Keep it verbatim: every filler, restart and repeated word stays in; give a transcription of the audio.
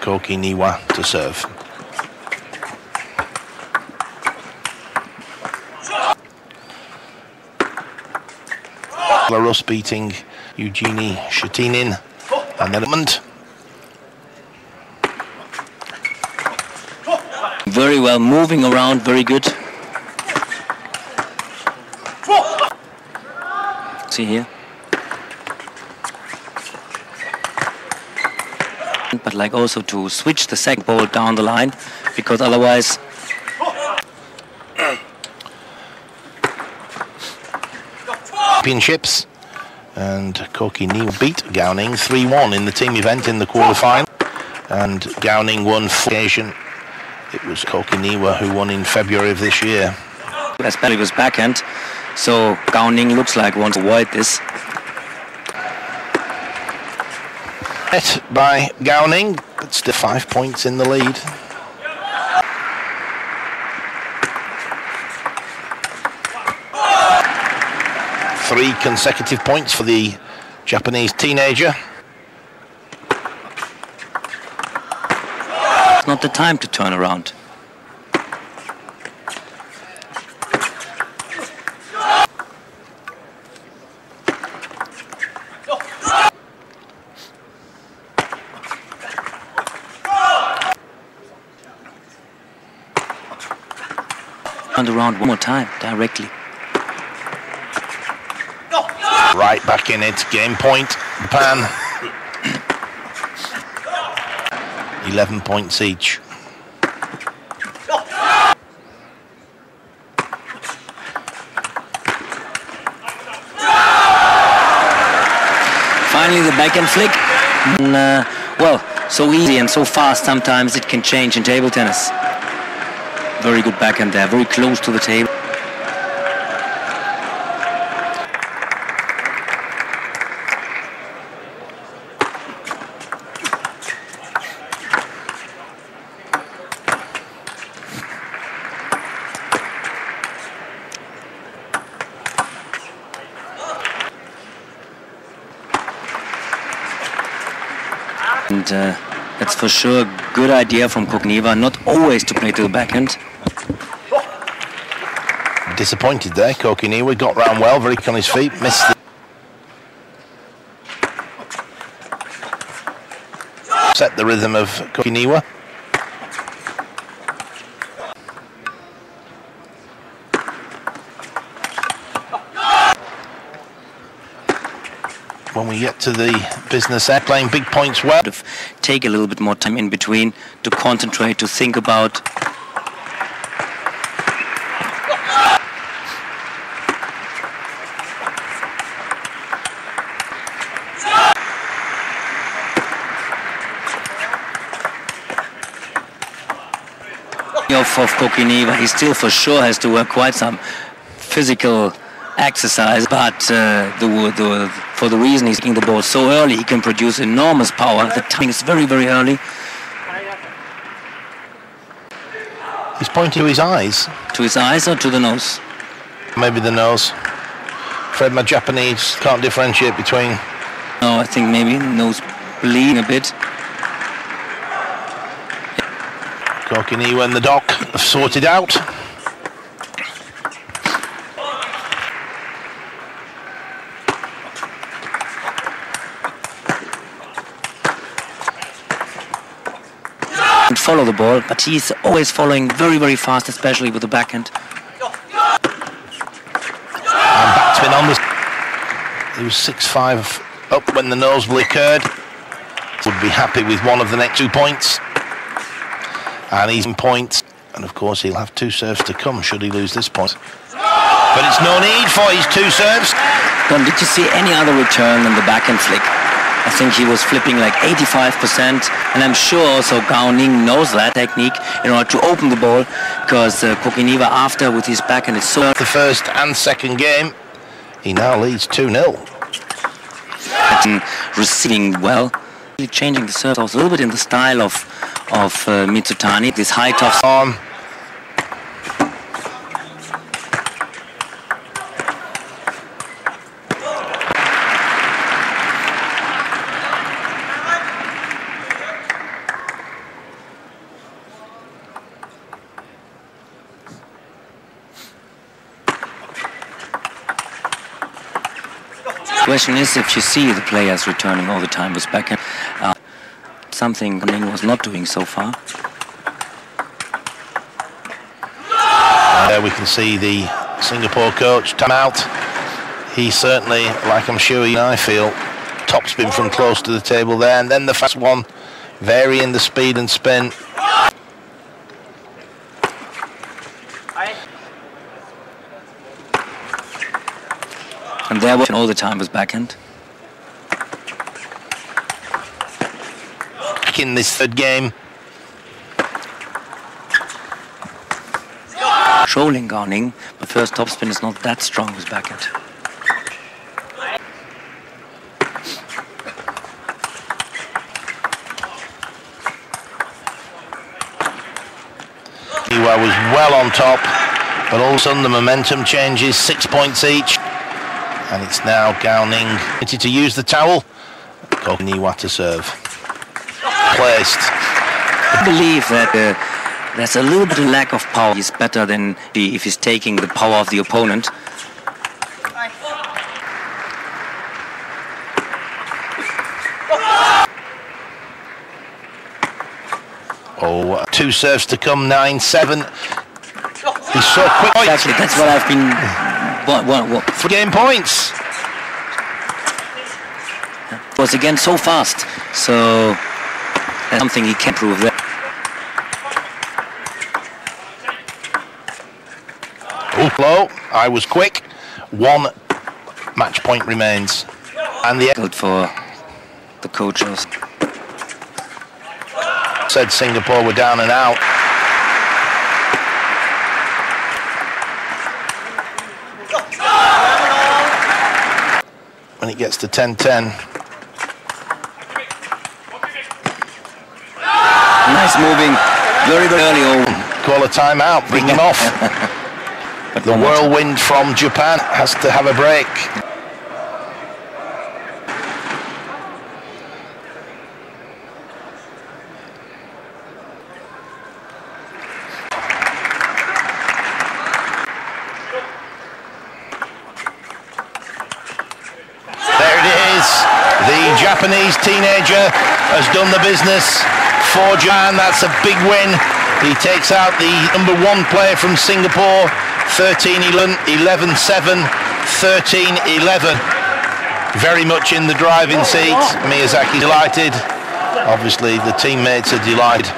Koki Niwa to serve. Larus beating Eugenie Shatinin and then Edmund. Very well, moving around, very good. See here. But like also to switch the second ball down the line, because otherwise... Championships, and Koki Niwa beat Gowning three one in the team event in the quarterfinal, and Gowning won four occasion. It was Koki Niwa who won in February of this year. Especially with backhand, so Gowning looks like wants to avoid this. Hit by Gowning, it's still five points in the lead. Three consecutive points for the Japanese teenager. It's not the time to turn around. Turn around one more time directly. Right back in it, game point, Japan. eleven points each. Finally the backhand flick. And, uh, well, so easy and so fast sometimes it can change in table tennis. Very good backhand there, very close to the table. And uh, that's for sure a good idea from Koki Niwa, not always to play to the backhand. Disappointed there, Koki Niwa, got round well, very quick on his feet, missed the set the rhythm of Koki Niwa. When we get to the business end, playing big points well. Take a little bit more time in between to concentrate, to think about. Off of Koki Niwa, he still for sure has to work quite some physical exercise, but uh, the, the, for the reason he's hitting the ball so early, he can produce enormous power. The timing is very, very early. He's pointing to his eyes. To his eyes or to the nose? Maybe the nose. Fred, my Japanese can't differentiate between... No, I think maybe nose bleeding a bit. Koki Niwa and the Doc have sorted out. Follow the ball, but he's always following very, very fast, especially with the backhand. And backspin on this. He was six five up when the nosebleed occurred. Would be happy with one of the next two points. And he's in points. And of course, he'll have two serves to come should he lose this point. But it's no need for his two serves. Don, did you see any other return than the backhand flick? I think he was flipping like eighty-five percent, and I'm sure also Gowning knows that technique in order to open the ball, because uh, Koki Niwa after with his back and it's so... The first and second game, he now leads two nil. Receiving well, really changing the serve, also a little bit in the style of, of uh, Mitsutani, this high tough arm. question is, if you see the players returning all the time with backhand, uh, something Ning was not doing so far. There we can see the Singapore coach come out. He certainly, like I'm sure you and I feel, top spin from close to the table there, and then the fast one, varying the speed and spin. And there was all the time was backhand. In this third game, trolling Garning, but first topspin is not that strong with backhand. Iwa was well on top, but all of a sudden the momentum changes, six points each. And it's now Gao-Ning to use the towel. Kokuniwa to serve. Placed. I believe that uh, there's a little bit of lack of power. He's better than the, if he's taking the power of the opponent. Oh, two serves to come, nine seven. He's so quick. Exactly, that's what I've been... What, what, what? Three game points. Was again so fast, so that's something he can't prove there. Oh, low. I was quick. One match point remains, and the good for the coaches. Said Singapore were down and out. When it gets to ten ten. Nice moving, very, very early on. Call a timeout, bring him off. But the whirlwind from Japan has to have a break. Japanese teenager has done the business for Japan. That's a big win. He takes out the number one player from Singapore, thirteen eleven, eleven seven, thirteen eleven. Very much in the driving seat. Miyazaki's delighted. Obviously, the teammates are delighted.